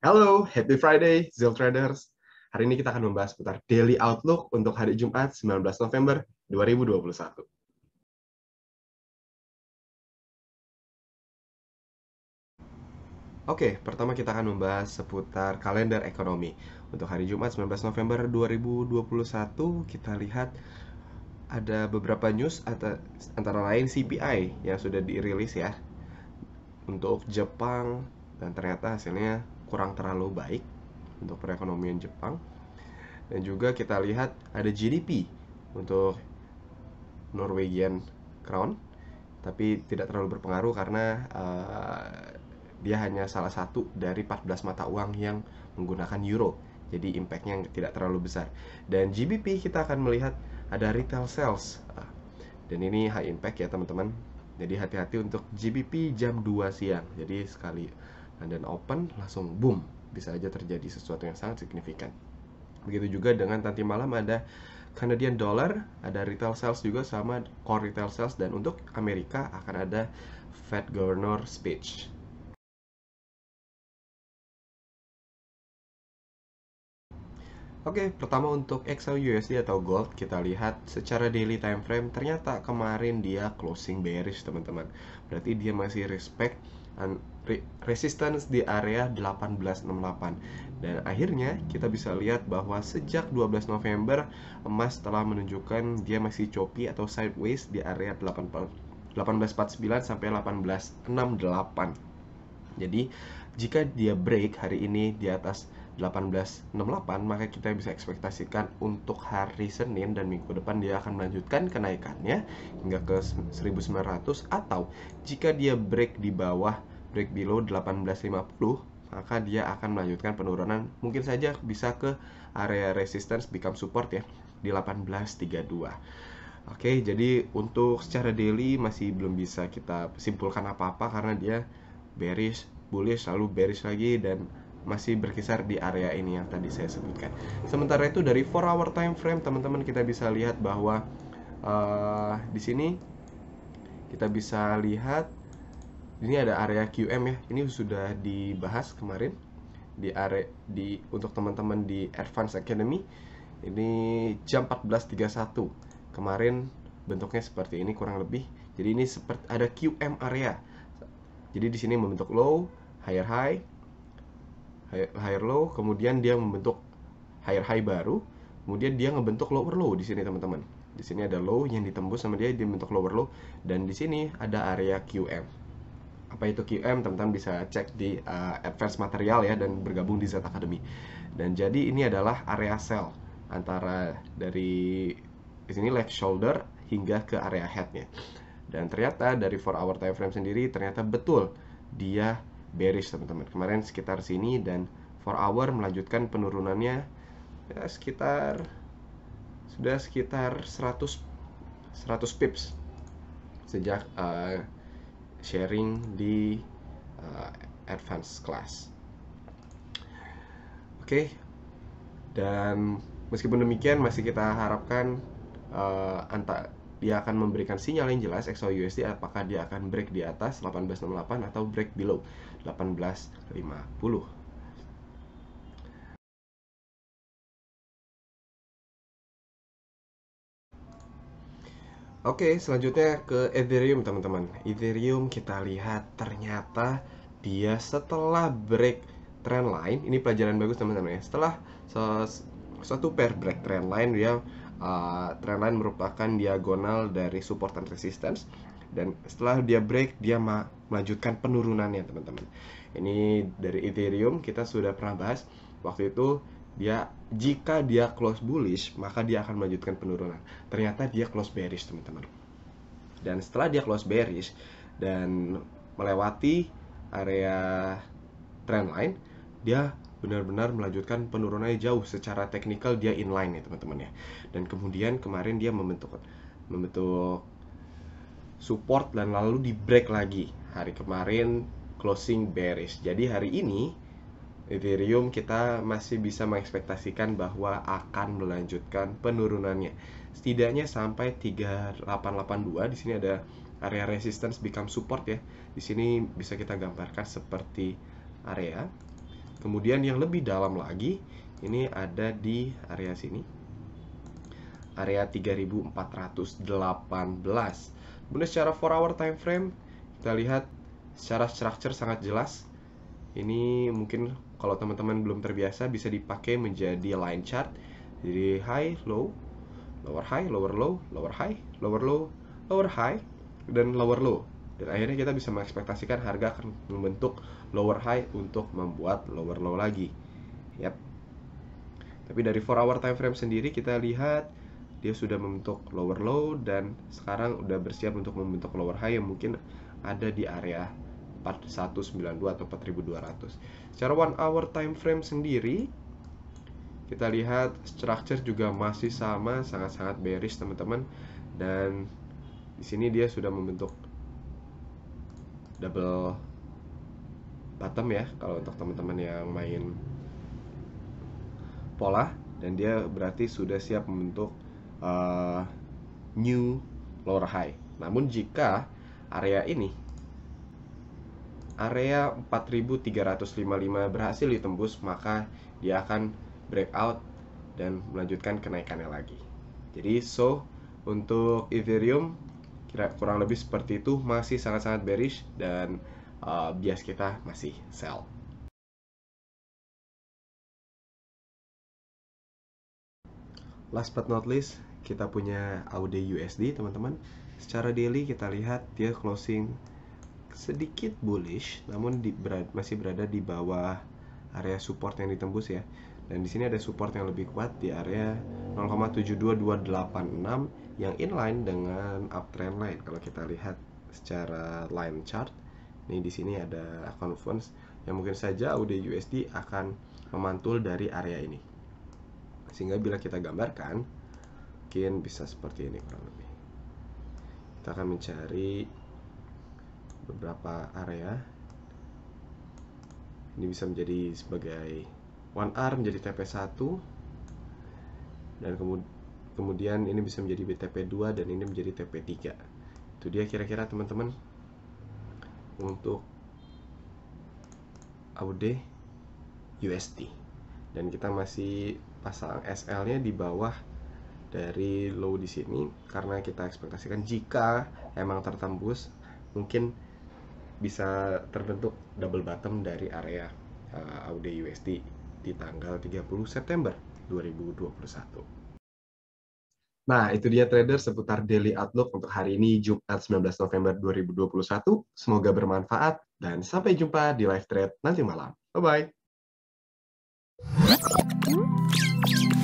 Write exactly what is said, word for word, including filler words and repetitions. Halo, happy Friday, Zeal Traders. Hari ini kita akan membahas seputar Daily Outlook untuk hari Jumat sembilan belas November dua ribu dua puluh satu. Oke, pertama kita akan membahas seputar kalender ekonomi. Untuk hari Jumat sembilan belas November dua ribu dua puluh satu, kita lihat ada beberapa news, antara lain C P I yang sudah dirilis ya. Untuk Jepang, dan ternyata hasilnya kurang terlalu baik untuk perekonomian Jepang. Dan juga kita lihat ada G D P untuk Norwegian Crown, tapi tidak terlalu berpengaruh karena uh, dia hanya salah satu dari empat belas mata uang yang menggunakan euro, jadi impactnya tidak terlalu besar. Dan G B P kita akan melihat ada retail sales, uh, dan ini high impact ya teman-teman, jadi hati-hati untuk G B P jam dua siang. Jadi sekali dan open langsung boom, bisa aja terjadi sesuatu yang sangat signifikan. Begitu juga dengan nanti malam ada Canadian dollar, ada retail sales juga sama core retail sales, dan untuk Amerika akan ada Fed Governor speech. Oke, pertama untuk X A U U S D atau gold, kita lihat secara daily time frame ternyata kemarin dia closing bearish teman-teman. Berarti dia masih respect resistance di area delapan belas enam puluh delapan, dan akhirnya kita bisa lihat bahwa sejak dua belas November emas telah menunjukkan dia masih choppy atau sideways di area delapan belas empat puluh sembilan sampai delapan belas enam puluh delapan. Jadi jika dia break hari ini di atas delapan belas enam puluh delapan, maka kita bisa ekspektasikan untuk hari Senin dan minggu depan dia akan melanjutkan kenaikannya hingga ke seribu sembilan ratus, atau jika dia break di bawah break below delapan belas lima puluh, maka dia akan melanjutkan penurunan, mungkin saja bisa ke area resistance become support ya di delapan belas tiga puluh dua. Oke, jadi untuk secara daily masih belum bisa kita simpulkan apa-apa karena dia bearish, bullish, lalu bearish lagi, dan masih berkisar di area ini yang tadi saya sebutkan. Sementara itu dari four hour time frame teman-teman, kita bisa lihat bahwa uh, di sini kita bisa lihat ini ada area Q M ya. Ini sudah dibahas kemarin di area di untuk teman-teman di Advanced Academy. Ini jam empat belas tiga puluh satu. Kemarin bentuknya seperti ini kurang lebih. Jadi ini seperti ada Q M area. Jadi di sini membentuk low, higher high, higher low, kemudian dia membentuk higher high baru, kemudian dia ngebentuk lower low di sini teman-teman. Di sini ada low yang ditembus sama dia, dia membentuk lower low, dan di sini ada area Q M. Apa itu Q M? Teman-teman bisa cek di uh, Advanced Material ya, dan bergabung di Zeal Academy. Dan jadi ini adalah area sell antara dari di sini left shoulder hingga ke area headnya. Dan ternyata dari four hour time frame sendiri ternyata betul dia bearish teman-teman, kemarin sekitar sini, dan four hour melanjutkan penurunannya ya, sekitar sudah sekitar seratus pips sejak uh, sharing di uh, advanced class. Oke, dan meskipun demikian masih kita harapkan uh, antar dia akan memberikan sinyal yang jelas X A U U S D, apakah dia akan break di atas delapan belas enam puluh delapan atau break below delapan belas lima puluh. Oke, selanjutnya ke Ethereum teman-teman. Ethereum kita lihat ternyata dia setelah break trend line, ini pelajaran bagus teman-teman ya. Setelah satu pair break trend line, dia Uh, trendline merupakan diagonal dari support dan resistance, dan setelah dia break dia melanjutkan penurunannya teman-teman. Ini dari Ethereum kita sudah pernah bahas waktu itu, dia jika dia close bullish maka dia akan melanjutkan penurunan. Ternyata dia close bearish teman-teman, dan setelah dia close bearish dan melewati area trendline, dia benar-benar melanjutkan penurunannya jauh. Secara teknikal dia inline ya teman-teman ya. Dan kemudian kemarin dia membentuk membentuk support, dan lalu di break lagi. Hari kemarin closing bearish. Jadi hari ini Ethereum kita masih bisa mengekspektasikan bahwa akan melanjutkan penurunannya. setidaknya sampai tiga delapan delapan dua. Di sini ada area resistance become support ya. Di sini bisa kita gambarkan seperti area. Kemudian yang lebih dalam lagi ini ada di area sini. Area tiga ribu empat ratus delapan belas. Kemudian secara four hour time frame kita lihat secara structure sangat jelas. Ini mungkin kalau teman-teman belum terbiasa bisa dipakai menjadi line chart. Jadi high, low, lower high, lower low, lower high, lower low, lower high, dan lower low. Dan akhirnya kita bisa mengekspektasikan harga akan membentuk lower high untuk membuat lower low lagi. Yap. Tapi dari four hour time frame sendiri kita lihat dia sudah membentuk lower low dan sekarang udah bersiap untuk membentuk lower high yang mungkin ada di area empat satu sembilan dua atau empat ribu dua ratus. Secara one hour time frame sendiri kita lihat structure juga masih sama, sangat-sangat bearish teman-teman, dan di sini dia sudah membentuk double bottom ya kalau untuk teman-teman yang main pola, dan dia berarti sudah siap membentuk Uh, new lower high. Namun jika area ini area empat ribu tiga ratus lima puluh lima berhasil ditembus, maka dia akan breakout dan melanjutkan kenaikannya lagi. Jadi so untuk Ethereum kira kurang lebih seperti itu, masih sangat-sangat bearish dan uh, bias kita masih sell. Last but not least, kita punya A U D U S D teman-teman. Secara daily kita lihat dia closing sedikit bullish, namun di, berada, masih berada di bawah area support yang ditembus ya. Dan di sini ada support yang lebih kuat di area nol koma tujuh dua dua delapan enam yang inline dengan uptrend line. Kalau kita lihat secara line chart, ini di sini ada confluence yang mungkin saja A U D U S D akan memantul dari area ini. Sehingga bila kita gambarkan mungkin bisa seperti ini kurang lebih. Kita akan mencari beberapa area. Ini bisa menjadi sebagai one R menjadi T P satu, dan kemudian ini bisa menjadi T P dua dan ini menjadi T P tiga. Itu dia kira-kira teman-teman untuk A U D U S D. Dan kita masih pasang S L-nya di bawah dari low di sini karena kita ekspektasikan jika emang tertembus mungkin bisa terbentuk double bottom dari area uh, A U D U S D di tanggal tiga puluh September dua ribu dua puluh satu. Nah, itu dia trader seputar daily outlook untuk hari ini Jumat sembilan belas November dua ribu dua puluh satu. Semoga bermanfaat dan sampai jumpa di live trade nanti malam. Bye bye.